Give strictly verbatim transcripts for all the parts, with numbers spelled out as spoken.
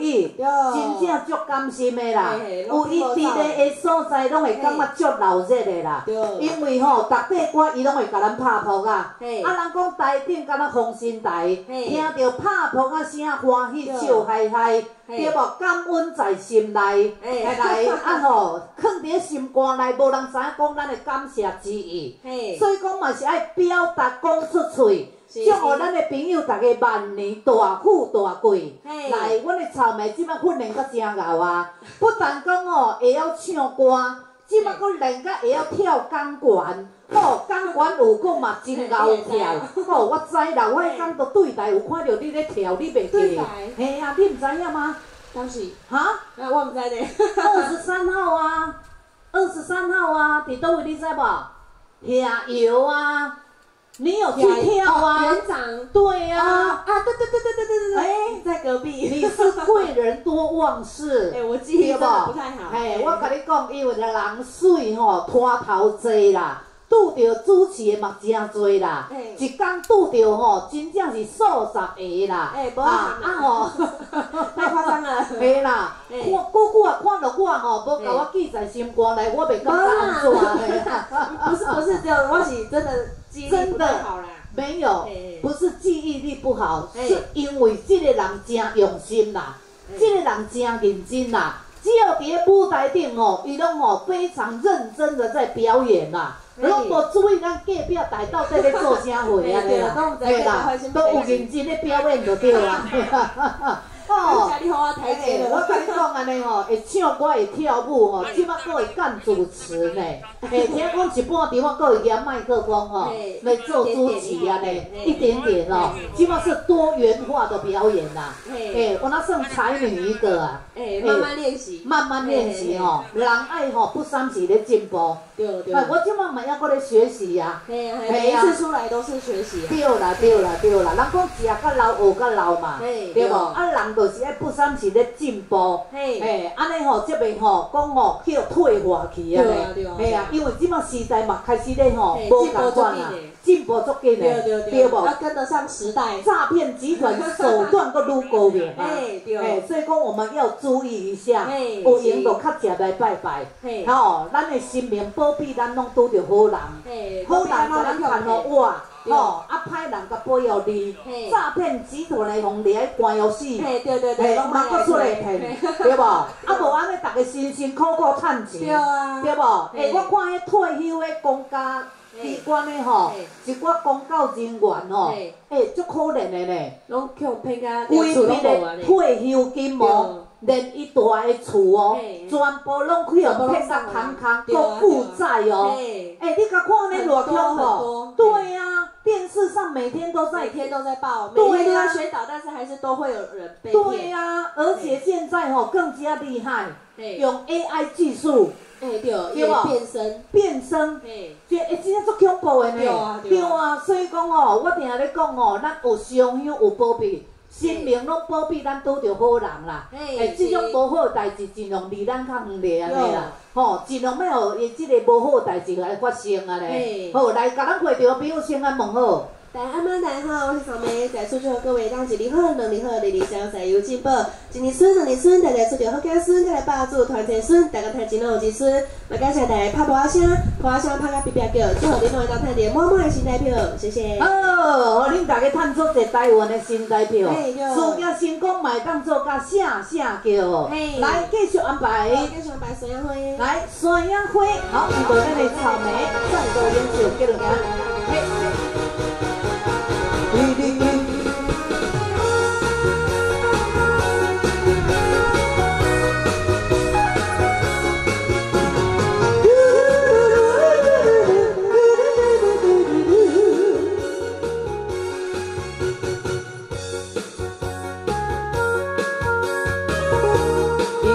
伊真正足甘心的啦，有伊伫咧的所在，拢会感觉足闹热的啦。因为吼，逐块歌伊拢会甲咱拍扑啊。啊，人讲台顶敢若放心台，听到拍扑啊声，欢喜笑嗨嗨，对无？感恩在心内，来啊吼，藏伫心肝内，无人知影讲咱的感谢之意。所以讲嘛是爱表达，讲出嘴。 祝福咱的朋友，大家万年大富大贵。来，阮的草莓即摆训练到真牛啊！不但讲哦会晓唱歌，即摆佫练到会晓跳钢管。哦，钢管有讲嘛真牛跳。哦，我知啦，我迄天都对台有看到你咧跳，你袂记？嘿啊，你唔知影吗？当时。哈？我唔知咧。二十三号啊，二十三号啊，伫倒位你知无？下游啊。 你有去跳啊？园长，对啊，啊，对对对对对对对，哎，在隔壁。你是贵人多忘事，哎，我记忆不太好。哎，我跟你讲，因为人水吼拖头济啦，拄到主持的嘛真济啦，一天拄到吼真正是数十个啦，哎，无啊啊吼，太夸张了。嘿啦，我久久啊看到我吼，无甲我记在心肝内，我袂感觉安怎的。不是不是这样，我是真的。 真的没有，不是记忆力不好，是因为这个人真用心啦，这个人真认真啦。只要伫舞台顶哦，伊拢哦非常认真的在表演啦，拢无注意咱隔壁台到底咧做啥货啊？对啦，对啦，都有认真咧表演就对啦。哦，我跟你讲安尼哦，会唱歌会跳舞哦，即摆佫会干主持呢。诶，听讲一般地方佫会拿麦克风哦来做主持安尼，一点点哦，即摆是多元化的表演啦。诶，我那算才女一个啊。诶，慢慢练习，慢慢练习哦。人爱吼不三时咧进步。对对。哎，我即摆嘛还佫咧学习呀。嘿呀嘿呀。每一次出来都是学习。对啦对啦对啦，人讲食较老学较老嘛，对无？啊人。 就是爱不三是咧进步，嘿，安尼吼，即边吼讲吼去退化去啊咧，嘿啊，因为即马时代嘛开始咧吼无共款啦，进步足紧嘞，对无？要跟得上时代，诈骗集团手段阁愈高明啊，嘿，所以讲我们要注意一下，有闲就较常来拜拜，吼，咱的心灵保庇咱拢拄着好人，好人甲咱牵落我。 哦，啊，歹人甲背后你，诈骗集团来互掠关后死，嘿，拢莫搁出来骗，对无？啊，无安尼，逐个辛辛苦苦趁钱，对无？诶，我看迄退休诶公家机关诶吼，一寡公教人员吼，诶，足可怜诶咧，拢互骗甲规日诶退休金无，连伊住诶厝哦，全部拢去互骗甲空空，搁负债哦。诶，你甲看咧偌恐怖，对啊。 电视上每天都在，每天都在报，每天都在宣导，但是还是都会有人被骗。对呀，而且现在吼更加厉害，用 A I 技术，哎对，有变身，变身，哎，这哎真正足恐怖的呢，对啊，所以讲哦，我定咧讲哦，咱有商有有保庇，心灵拢保庇咱拄着好人啦，哎，这种无好代志尽量离咱较远咧安尼啦。 吼，尽量要互伊即个无好代志来发生啊咧。好，来甲咱会着朋友先安问好。大家晚上好，我是草莓，在祝祝各位当吉利好，农历好，年年相财有进步，今年顺，年顺，大家祝着好开心，大家把祝团结顺，大家趁钱拢有钱顺。嘛感谢大家拍破声，破声拍到哔哔叫，祝恁拢会当趁着满满的新台票，谢谢。哦，恁大家趁足侪台湾的新台票，事业成功嘛，当做甲下下叫。来，继续安排。继续安排孙杨辉。 来，山野花，好，一朵咱的草莓，再多研究几多年。希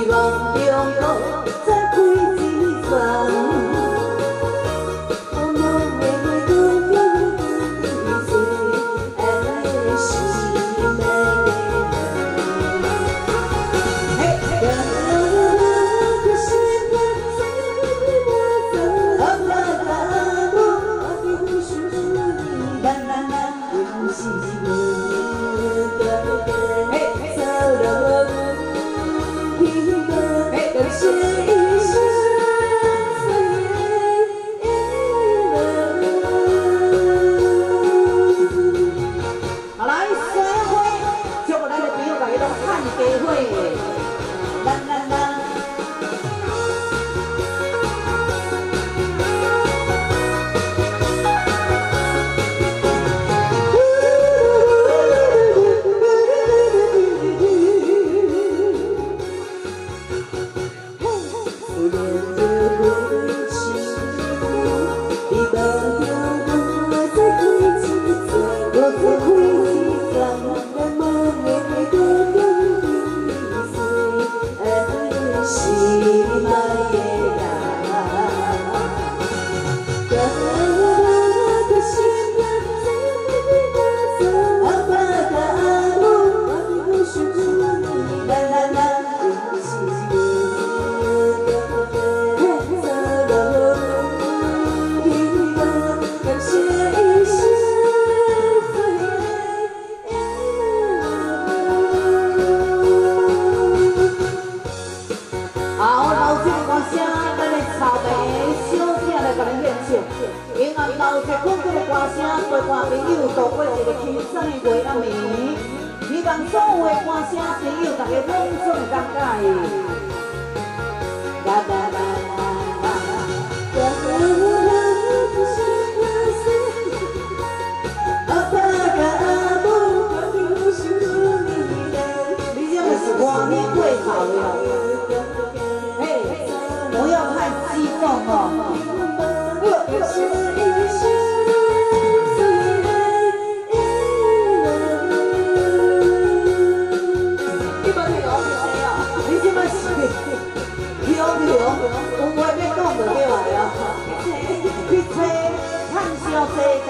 望中有。 Thank you.